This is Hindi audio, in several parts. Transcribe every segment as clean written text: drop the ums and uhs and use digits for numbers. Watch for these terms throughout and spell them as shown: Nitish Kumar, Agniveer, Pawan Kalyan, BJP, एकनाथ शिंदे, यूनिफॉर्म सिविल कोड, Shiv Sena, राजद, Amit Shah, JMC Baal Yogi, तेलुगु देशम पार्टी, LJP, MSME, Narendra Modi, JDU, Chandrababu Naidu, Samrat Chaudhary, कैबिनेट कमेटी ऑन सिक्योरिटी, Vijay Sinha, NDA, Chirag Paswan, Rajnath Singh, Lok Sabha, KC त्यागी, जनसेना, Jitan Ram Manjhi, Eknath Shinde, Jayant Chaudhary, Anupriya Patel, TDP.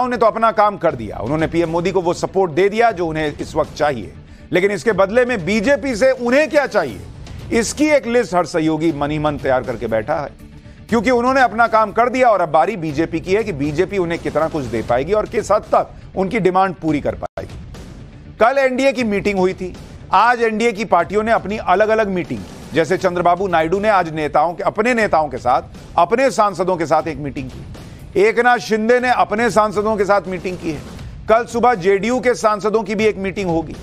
ने तो अपना काम कर दिया, उन्होंने पीएम मोदी को वो सपोर्ट दे दिया जो उन्हें इस वक्त चाहिए, लेकिन इसके बदले में बीजेपी से उन्हें क्या चाहिए इसकी एक लिस्ट हर सहयोगी मन ही मन तैयार करके बैठा है, क्योंकि उन्होंने अपना काम कर दिया और अब बारी बीजेपी की है कि बीजेपी उन्हें कितना कुछ दे पाएगी और किस हद तक उनकी डिमांड पूरी कर पाएगी। कल एनडीए की मीटिंग हुई थी, आज एनडीए की पार्टियों ने अपनी अलग अलग मीटिंग, जैसे चंद्रबाबू नायडू ने आज अपने नेताओं के साथ, अपने सांसदों के साथ एक मीटिंग की, एकनाथ शिंदे ने अपने सांसदों के साथ मीटिंग की है, कल सुबह जेडीयू के सांसदों की भी एक मीटिंग होगी।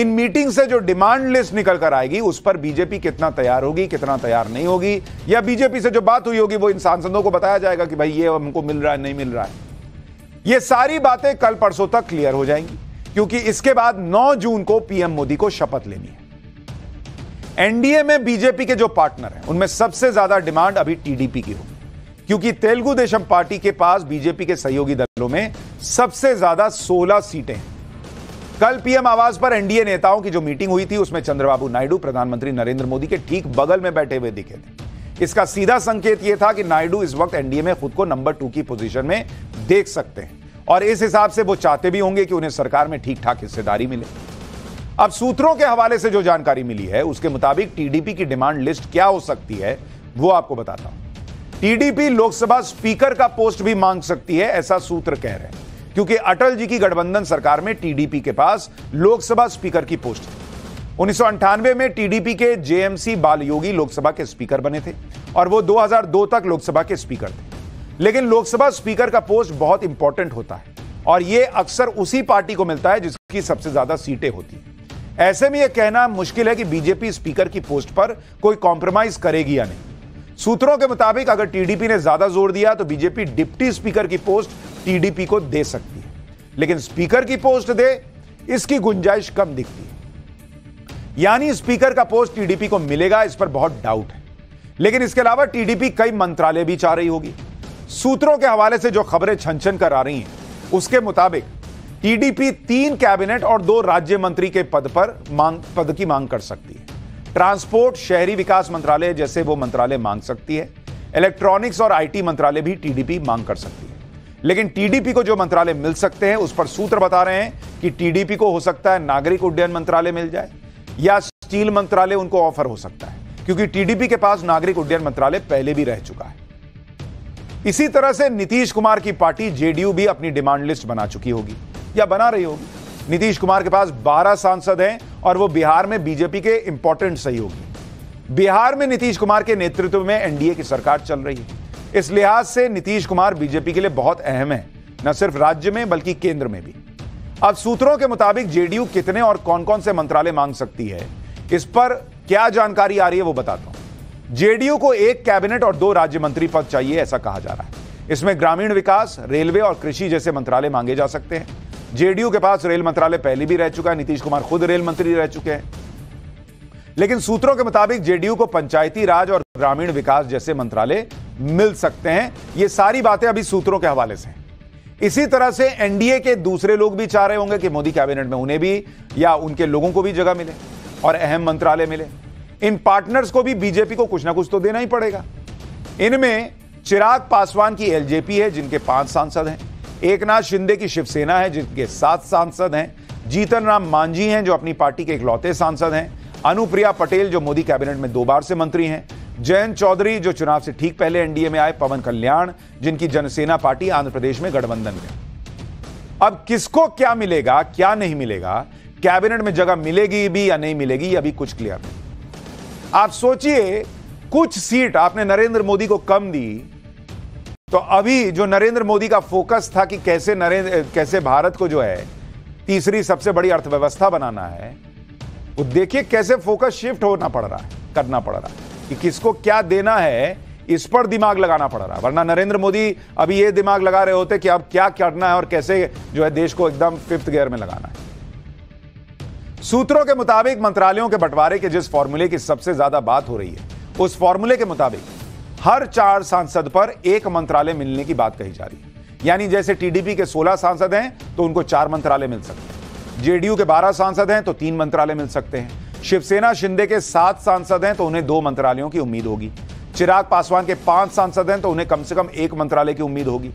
इन मीटिंग से जो डिमांड लिस्ट निकल कर आएगी उस पर बीजेपी कितना तैयार होगी, कितना तैयार नहीं होगी, या बीजेपी से जो बात हुई होगी वो इन सांसदों को बताया जाएगा कि भाई ये हमको मिल रहा है, नहीं मिल रहा है। ये सारी बातें कल परसों तक क्लियर हो जाएंगी, क्योंकि इसके बाद 9 जून को पीएम मोदी को शपथ लेनी है। एनडीए में बीजेपी के जो पार्टनर हैं उनमें सबसे ज्यादा डिमांड अभी टीडीपी की होगी, क्योंकि तेलुगु देशम पार्टी के पास बीजेपी के सहयोगी दलों में सबसे ज्यादा 16 सीटें हैं। कल पीएम आवास पर एनडीए नेताओं की जो मीटिंग हुई थी उसमें चंद्रबाबू नायडू प्रधानमंत्री नरेंद्र मोदी के ठीक बगल में बैठे हुए दिखे थे। इसका सीधा संकेत यह था कि नायडू इस वक्त एनडीए में खुद को नंबर 2 की पोजीशन में देख सकते हैं और इस हिसाब से वो चाहते भी होंगे कि उन्हें सरकार में ठीक ठाक हिस्सेदारी मिले। अब सूत्रों के हवाले से जो जानकारी मिली है उसके मुताबिक टीडीपी की डिमांड लिस्ट क्या हो सकती है वो आपको बताता हूं। टीडीपी लोकसभा स्पीकर का पोस्ट भी मांग सकती है, ऐसा सूत्र कह रहे हैं, क्योंकि अटल जी की गठबंधन सरकार में टीडीपी के पास लोकसभा स्पीकर की पोस्ट थी। 1998 में टीडीपी के जेएमसी बाल योगी लोकसभा के स्पीकर बने थे और वो 2002 तक लोकसभा के स्पीकर थे। लेकिन लोकसभा स्पीकर का पोस्ट बहुत इंपॉर्टेंट होता है और ये अक्सर उसी पार्टी को मिलता है जिसकी सबसे ज्यादा सीटें होती है। ऐसे में यह कहना मुश्किल है कि बीजेपी स्पीकर की पोस्ट पर कोई कॉम्प्रोमाइज करेगी या नहीं। सूत्रों के मुताबिक अगर टीडीपी ने ज्यादा जोर दिया तो बीजेपी डिप्टी स्पीकर की पोस्ट टीडीपी को दे सकती है, लेकिन स्पीकर की पोस्ट दे इसकी गुंजाइश कम दिखती है। यानी स्पीकर का पोस्ट टीडीपी को मिलेगा इस पर बहुत डाउट है, लेकिन इसके अलावा टीडीपी कई मंत्रालय भी चाह रही होगी। सूत्रों के हवाले से जो खबरें छन-छन कर आ रही हैं उसके मुताबिक टीडीपी 3 कैबिनेट और 2 राज्य मंत्री के पद की मांग कर सकती है। ट्रांसपोर्ट, शहरी विकास मंत्रालय जैसे वो मंत्रालय मांग सकती है। इलेक्ट्रॉनिक्स और आईटी मंत्रालय भी टीडीपी मांग कर सकती है, लेकिन टीडीपी को जो मंत्रालय मिल सकते हैं उस पर सूत्र बता रहे हैं कि टीडीपी को हो सकता है नागरिक उड्डयन मंत्रालय मिल जाए या स्टील मंत्रालय उनको ऑफर हो सकता है, क्योंकि टीडीपी के पास नागरिक उड्डयन मंत्रालय पहले भी रह चुका है। इसी तरह से नीतीश कुमार की पार्टी जेडीयू भी अपनी डिमांड लिस्ट बना चुकी होगी या बना रही होगी। नीतीश कुमार के पास 12 सांसद हैं और वो बिहार में बीजेपी के इंपॉर्टेंट सहयोगी। बिहार में नीतीश कुमार के नेतृत्व में एनडीए की सरकार चल रही है, इस लिहाज से नीतीश कुमार बीजेपी के लिए बहुत अहम है, न सिर्फ राज्य में बल्कि केंद्र में भी। अब सूत्रों के मुताबिक जेडीयू कितने और कौन कौन से मंत्रालय मांग सकती है इस पर क्या जानकारी आ रही है वो बताता हूं। जेडीयू को 1 कैबिनेट और 2 राज्य मंत्री पद चाहिए, ऐसा कहा जा रहा है। इसमें ग्रामीण विकास, रेलवे और कृषि जैसे मंत्रालय मांगे जा सकते हैं। जेडीयू के पास रेल मंत्रालय पहले भी रह चुका है, नीतीश कुमार खुद रेल मंत्री रह चुके हैं। लेकिन सूत्रों के मुताबिक जेडीयू को पंचायती राज और ग्रामीण विकास जैसे मंत्रालय मिल सकते हैं। ये सारी बातें अभी सूत्रों के हवाले से हैं। इसी तरह से एनडीए के दूसरे लोग भी चाह रहे होंगे कि मोदी कैबिनेट में उन्हें भी या उनके लोगों को भी जगह मिले और अहम मंत्रालय मिले। इन पार्टनर्स को भी बीजेपी को कुछ ना कुछ तो देना ही पड़ेगा। इनमें चिराग पासवान की एलजेपी है जिनके 5 सांसद हैं, एकनाथ शिंदे की शिवसेना है जिनके 7 सांसद हैं, जीतन राम मांझी हैं जो अपनी पार्टी के इकलौते सांसद हैं, अनुप्रिया पटेल जो मोदी कैबिनेट में 2 बार से मंत्री हैं, जयंत चौधरी जो चुनाव से ठीक पहले एनडीए में आए, पवन कल्याण जिनकी जनसेना पार्टी आंध्र प्रदेश में गठबंधन में। अब किसको क्या मिलेगा, क्या नहीं मिलेगा, कैबिनेट में जगह मिलेगी भी या नहीं मिलेगी, अभी कुछ क्लियर नहीं। आप सोचिए, कुछ सीट आपने नरेंद्र मोदी को कम दी, तो अभी जो नरेंद्र मोदी का फोकस था कि कैसे भारत को जो है 3री सबसे बड़ी अर्थव्यवस्था बनाना है, वो देखिए कैसे फोकस शिफ्ट होना पड़ रहा है, करना पड़ रहा है कि किसको क्या देना है, इस पर दिमाग लगाना पड़ रहा है। वरना नरेंद्र मोदी अभी ये दिमाग लगा रहे होते कि अब क्या करना है और कैसे जो है देश को एकदम 5th गियर में लगाना है। सूत्रों के मुताबिक मंत्रालयों के बंटवारे के जिस फॉर्मूले की सबसे ज्यादा बात हो रही है उस फॉर्मूले के मुताबिक हर 4 सांसद पर 1 मंत्रालय मिलने की बात कही जा रही है। यानी जैसे टीडीपी के 16 सांसद हैं तो उनको 4 मंत्रालय मिल सकते हैं, जेडीयू के 12 सांसद हैं तो 3 मंत्रालय मिल सकते हैं, शिवसेना शिंदे के 7 सांसद हैं तो उन्हें 2 मंत्रालयों की उम्मीद होगी, चिराग पासवान के 5 सांसद हैं तो उन्हें कम से कम 1 मंत्रालय की उम्मीद होगी।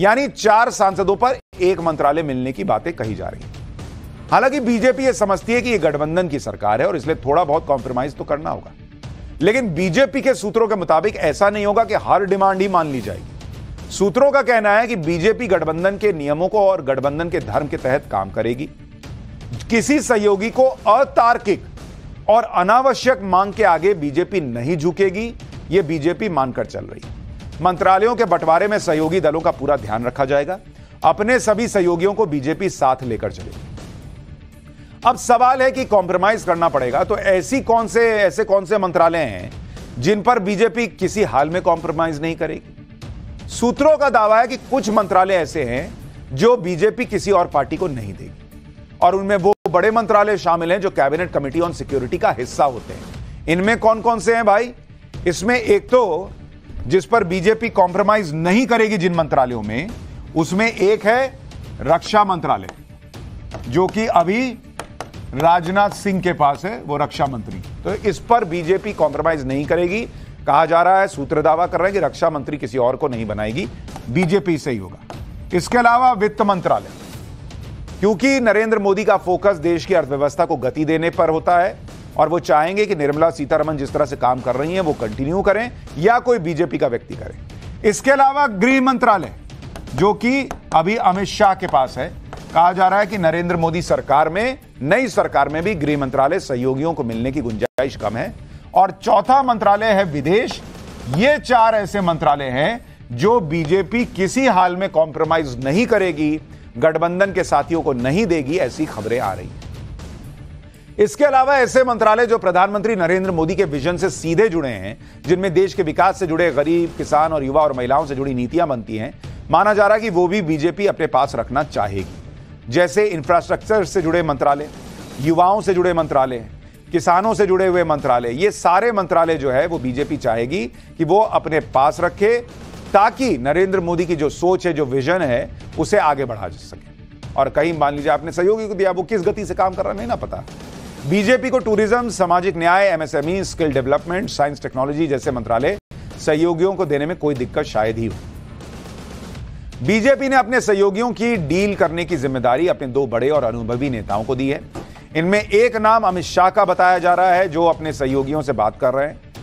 यानी 4 सांसदों पर एक मंत्रालय मिलने की बातें कही जा रही है। हालांकि बीजेपी यह समझती है कि यह गठबंधन की सरकार है और इसलिए थोड़ा बहुत कॉम्प्रोमाइज तो करना होगा, लेकिन बीजेपी के सूत्रों के मुताबिक ऐसा नहीं होगा कि हर डिमांड ही मान ली जाएगी। सूत्रों का कहना है कि बीजेपी गठबंधन के नियमों को और गठबंधन के धर्म के तहत काम करेगी। किसी सहयोगी को अतार्किक और अनावश्यक मांग के आगे बीजेपी नहीं झुकेगी, यह बीजेपी मानकर चल रही है। मंत्रालयों के बंटवारे में सहयोगी दलों का पूरा ध्यान रखा जाएगा। अपने सभी सहयोगियों को बीजेपी साथ लेकर चलेगी। अब सवाल है कि कॉम्प्रोमाइज करना पड़ेगा, तो ऐसे कौन से मंत्रालय हैं जिन पर बीजेपी किसी हाल में कॉम्प्रोमाइज नहीं करेगी। सूत्रों का दावा है कि कुछ मंत्रालय ऐसे हैं जो बीजेपी किसी और पार्टी को नहीं देगी, और उनमें वो बड़े मंत्रालय शामिल हैं जो कैबिनेट कमेटी ऑन सिक्योरिटी का हिस्सा होते हैं। इनमें कौन कौन से हैं भाई? इसमें एक तो जिस पर बीजेपी कॉम्प्रोमाइज नहीं करेगी जिन मंत्रालयों में, उसमें एक है रक्षा मंत्रालय जो कि अभी राजनाथ सिंह के पास है, वो रक्षा मंत्री। तो इस पर बीजेपी कॉम्प्रोमाइज नहीं करेगी। कहा जा रहा है, सूत्र दावा कर रहे हैं कि रक्षा मंत्री किसी और को नहीं बनाएगी, बीजेपी से ही होगा। इसके अलावा वित्त मंत्रालय, क्योंकि नरेंद्र मोदी का फोकस देश की अर्थव्यवस्था को गति देने पर होता है और वो चाहेंगे कि निर्मला सीतारमण जिस तरह से काम कर रही हैं वो कंटिन्यू करें या कोई बीजेपी का व्यक्ति करे। इसके अलावा गृह मंत्रालय जो कि अभी अमित शाह के पास है। कहा जा रहा है कि नरेंद्र मोदी सरकार में, नई सरकार में भी गृह मंत्रालय सहयोगियों को मिलने की गुंजाइश कम है। और चौथा मंत्रालय है विदेश। ये 4 ऐसे मंत्रालय हैं जो बीजेपी किसी हाल में कॉम्प्रोमाइज नहीं करेगी, गठबंधन के साथियों को नहीं देगी, ऐसी खबरें आ रही हैं। इसके अलावा ऐसे मंत्रालय जो प्रधानमंत्री नरेंद्र मोदी के विजन से सीधे जुड़े हैं, जिनमें देश के विकास से जुड़े, गरीब, किसान और युवा और महिलाओं से जुड़ी नीतियां बनती हैं, माना जा रहा है कि वो भी बीजेपी अपने पास रखना चाहेगी। जैसे इंफ्रास्ट्रक्चर से जुड़े मंत्रालय, युवाओं से जुड़े मंत्रालय, किसानों से जुड़े हुए मंत्रालय, ये सारे मंत्रालय जो है वो बीजेपी चाहेगी कि वो अपने पास रखे ताकि नरेंद्र मोदी की जो सोच है, जो विजन है, उसे आगे बढ़ा सके। और कहीं मान लीजिए आपने सहयोगी को दिया, वो किस गति से काम कर रहा है नहीं ना पता। बीजेपी को टूरिज्म, सामाजिक न्याय, MSME, skill development, science technology जैसे मंत्रालय सहयोगियों को देने में कोई दिक्कत शायद ही हो। बीजेपी ने अपने सहयोगियों की डील करने की जिम्मेदारी अपने 2 बड़े और अनुभवी नेताओं को दी है। इनमें एक नाम अमित शाह का बताया जा रहा है जो अपने सहयोगियों से बात कर रहे हैं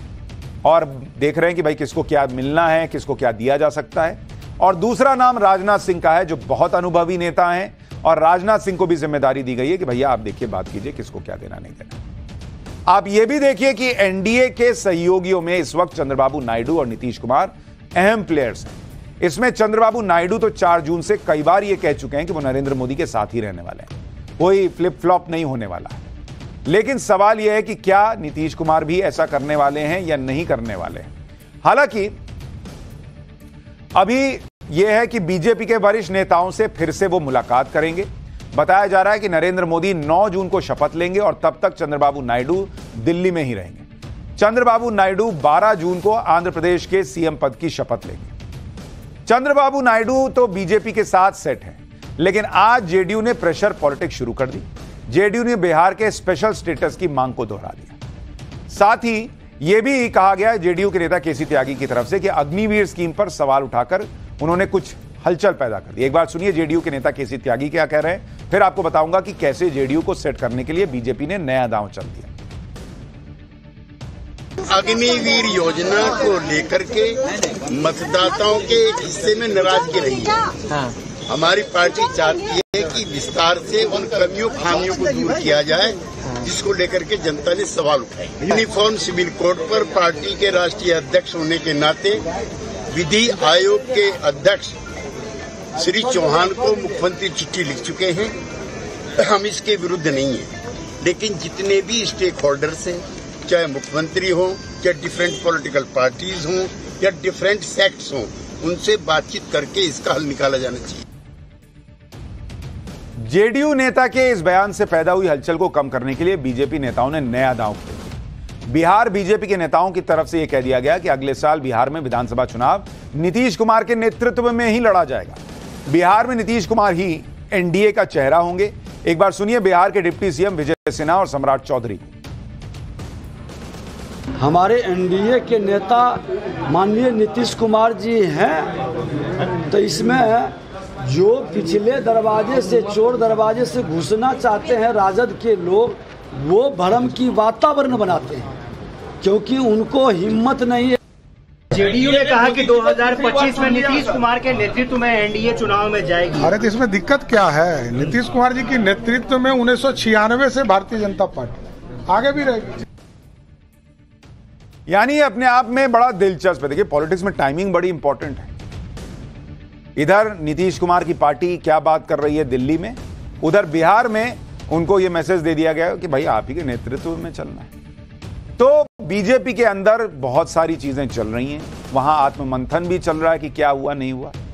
और देख रहे हैं कि भाई किसको क्या मिलना है, किसको क्या दिया जा सकता है। और दूसरा नाम राजनाथ सिंह का है जो बहुत अनुभवी नेता हैं और राजनाथ सिंह को भी जिम्मेदारी दी गई है कि भैया आप देखिए, बात कीजिए, किसको क्या देना नहीं देना। आप ये भी देखिए कि एनडीए के सहयोगियों में इस वक्त चंद्रबाबू नायडू और नीतीश कुमार अहम प्लेयर्स हैं। इसमें चंद्रबाबू नायडू तो 4 जून से कई बार ये कह चुके हैं कि वो नरेंद्र मोदी के साथ ही रहने वाले हैं, कोई फ्लिप फ्लॉप नहीं होने वाला। लेकिन सवाल यह है कि क्या नीतीश कुमार भी ऐसा करने वाले हैं या नहीं करने वाले हैं। हालांकि अभी यह है कि बीजेपी के वरिष्ठ नेताओं से फिर से वो मुलाकात करेंगे। बताया जा रहा है कि नरेंद्र मोदी 9 जून को शपथ लेंगे और तब तक चंद्रबाबू नायडू दिल्ली में ही रहेंगे। चंद्रबाबू नायडू 12 जून को आंध्र प्रदेश के CM पद की शपथ लेंगे। चंद्रबाबू नायडू तो बीजेपी के साथ सेट हैं, लेकिन आज JDU ने प्रेशर पॉलिटिक्स शुरू कर दी। JDU ने बिहार के स्पेशल स्टेटस की मांग को दोहरा दिया। साथ ही यह भी कहा गया JDU के नेता KC त्यागी की तरफ से कि अग्निवीर स्कीम पर सवाल उठाकर उन्होंने कुछ हलचल पैदा कर दी। एक बार सुनिए JDU के नेता KC त्यागी क्या कह रहे हैं, फिर आपको बताऊंगा कि कैसे JDU को सेट करने के लिए बीजेपी ने नया दांव चल दिया। अग्निवीर योजना को लेकर के मतदाताओं के एक हिस्से में नाराजगी रही है। हमारी पार्टी चाहती है कि विस्तार से उन कमियों खामियों को दूर किया जाए जिसको लेकर के जनता ने सवाल उठाए। यूनिफॉर्म सिविल कोड पर पार्टी के राष्ट्रीय अध्यक्ष होने के नाते विधि आयोग के अध्यक्ष श्री चौहान को मुख्यमंत्री चिट्ठी लिख चुके हैं। हम इसके विरुद्ध नहीं है, लेकिन जितने भी स्टेक होल्डर्स हैं, चाहे मुख्यमंत्री हो, चाहे डिफरेंट पॉलिटिकल पार्टीज हो या डिफरेंट सेक्ट्स हो, उनसे बातचीत करके इसका हल निकाला जाना चाहिए। JDU नेता के इस बयान से पैदा हुई हलचल को कम करने के लिए बीजेपी नेताओं ने नया दांव खेला। बिहार बीजेपी के नेताओं की तरफ से यह कह दिया गया कि अगले साल बिहार में विधानसभा चुनाव नीतीश कुमार के नेतृत्व में ही लड़ा जाएगा। बिहार में नीतीश कुमार ही एनडीए का चेहरा होंगे। एक बार सुनिए बिहार के डिप्टी CM विजय सिन्हा और सम्राट चौधरी। हमारे एनडीए के नेता माननीय नीतीश कुमार जी हैं, तो इसमें जो पिछले दरवाजे से चोर दरवाजे से घुसना चाहते हैं राजद के लोग, वो भ्रम की वातावरण बनाते हैं क्योंकि उनको हिम्मत नहीं है। जेडीयू ने कहा कि 2025 में नीतीश कुमार के नेतृत्व में एनडीए चुनाव में जाएगी। अरे तो इसमें दिक्कत क्या है? नीतीश कुमार जी की नेतृत्व में 1996 से भारतीय जनता पार्टी आगे भी रहेगी। यानी अपने आप में बड़ा दिलचस्प है। देखिए पॉलिटिक्स में टाइमिंग बड़ी इंपॉर्टेंट है। इधर नीतीश कुमार की पार्टी क्या बात कर रही है दिल्ली में, उधर बिहार में उनको यह मैसेज दे दिया गया कि भाई आप ही के नेतृत्व में चलना है। तो बीजेपी के अंदर बहुत सारी चीजें चल रही हैं, वहां आत्ममंथन भी चल रहा है कि क्या हुआ नहीं हुआ।